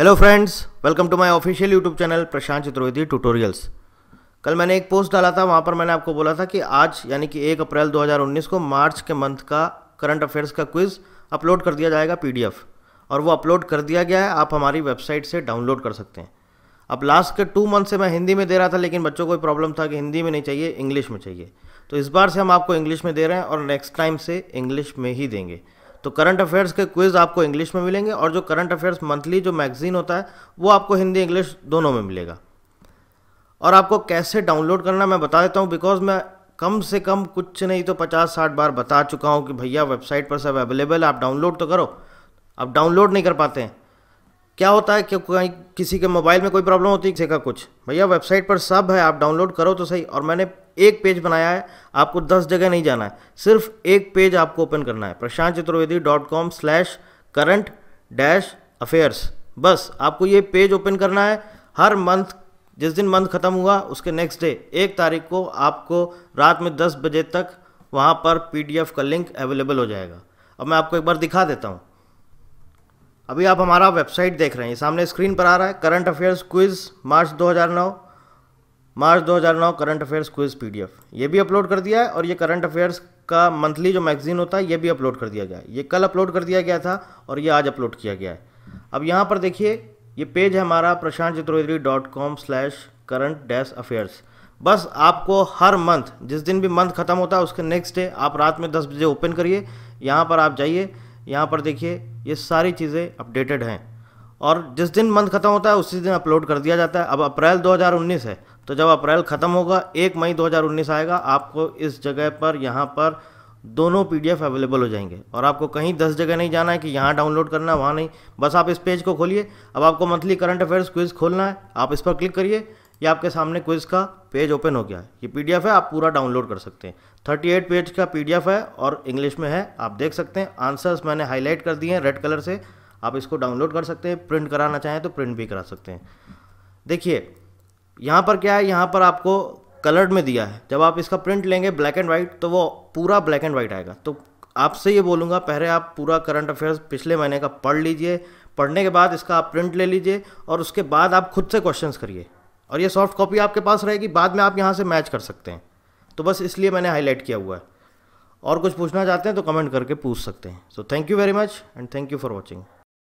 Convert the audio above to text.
Hello friends, welcome to my official YouTube channel Prashant Chaturvedi tutorials. कल मैंने एक पोस्ट डाला था, वहाँ पर मैंने आपको बोला था कि आज यानी कि 1 अप्रैल 2019 को मार्च के मंथ का करंट अफेयर्स का क्विज़ अपलोड कर दिया जाएगा पीडीएफ, और वो अपलोड कर दिया गया है। आप हमारी वेबसाइट से डाउनलोड कर सकते हैं। अब लास्ट के 2 मंथ से मैं हिंदी में दे रहा था, लेकिन बच्चों को प्रॉब्लम था कि हिंदी में नहीं चाहिए, इंग्लिश में चाहिए। तो इस बार से हम आपको इंग्लिश में दे रहे हैं और नेक्स्ट टाइम से इंग्लिश में ही देंगे। तो करंट अफेयर्स के क्विज़ आपको इंग्लिश में मिलेंगे, और जो करंट अफेयर्स मंथली जो मैगजीन होता है वो आपको हिंदी इंग्लिश दोनों में मिलेगा। और आपको कैसे डाउनलोड करना मैं बता देता हूँ, बिकॉज मैं कम से कम कुछ नहीं तो 50-60 बार बता चुका हूँ कि भैया वेबसाइट पर सब अवेलेबल है, आप डाउनलोड तो करो। आप डाउनलोड नहीं कर पाते हैं, क्या होता है कि किसी के मोबाइल में कोई प्रॉब्लम होती है, किसी का कुछ। भैया वेबसाइट पर सब है, आप डाउनलोड करो तो सही। और मैंने एक पेज बनाया है, आपको 10 जगह नहीं जाना है, सिर्फ एक पेज आपको ओपन करना है, प्रशांत चतुर्वेदी.com/current-affairs। बस आपको ये पेज ओपन करना है। हर मंथ जिस दिन मंथ ख़त्म हुआ उसके नेक्स्ट डे 1 तारीख को आपको रात में 10 बजे तक वहाँ पर PDF का लिंक अवेलेबल हो जाएगा। अब मैं आपको एक बार दिखा देता हूँ। अभी आप हमारा वेबसाइट देख रहे हैं, सामने स्क्रीन पर आ रहा है current affairs quiz March 2009 current affairs quiz PDF। ये भी अपलोड कर दिया है, और ये करंट अफेयर्स का मंथली जो मैगजीन होता है ये भी अपलोड कर दिया गया है। ये कल अपलोड कर दिया गया था और ये आज अपलोड किया गया है। अब यहाँ पर देखिए, ये पेज है हमारा प्रशांत चतुर्वेदी.com/current-affairs। बस आपको हर मंथ जिस दिन भी मंथ ख़त्म होता है उसके नेक्स्ट डे आप रात में 10 बजे ओपन करिए, यहाँ पर आप जाइए। यहाँ पर देखिए ये सारी चीज़ें अपडेटेड हैं, और जिस दिन मंथ ख़त्म होता है उसी दिन अपलोड कर दिया जाता है। अब अप्रैल 2019 है, तो जब अप्रैल ख़त्म होगा 1 मई 2019 आएगा, आपको इस जगह पर यहाँ पर दोनों PDF अवेलेबल हो जाएंगे। और आपको कहीं 10 जगह नहीं जाना है कि यहाँ डाउनलोड करना है, वहाँ नहीं। बस आप इस पेज को खोलिए। अब आपको मंथली करंट अफेयर्स क्विज़ खोलना है, आप इस पर क्लिक करिए। ये आपके सामने क्विज़ का पेज ओपन हो गया है। ये PDF है, आप पूरा डाउनलोड कर सकते हैं। 38 पेज का PDF है और इंग्लिश में है, आप देख सकते हैं। आंसर्स मैंने हाईलाइट कर दिए हैं रेड कलर से, आप इसको डाउनलोड कर सकते हैं। प्रिंट कराना चाहें तो प्रिंट भी करा सकते हैं। देखिए यहाँ पर क्या है, यहाँ पर आपको कलर्ड में दिया है। जब आप इसका प्रिंट लेंगे ब्लैक एंड वाइट तो वो पूरा ब्लैक एंड वाइट आएगा। तो आपसे ये बोलूँगा, पहले आप पूरा करंट अफेयर्स पिछले महीने का पढ़ लीजिए। पढ़ने के बाद इसका आप प्रिंट ले लीजिए, और उसके बाद आप खुद से क्वेश्चंस करिए। और ये सॉफ्ट कॉपी आपके पास रहेगी, बाद में आप यहाँ से मैच कर सकते हैं। तो बस इसलिए मैंने हाईलाइट किया हुआ है। और कुछ पूछना चाहते हैं तो कमेंट करके पूछ सकते हैं। So thank you very much and thank you for watching.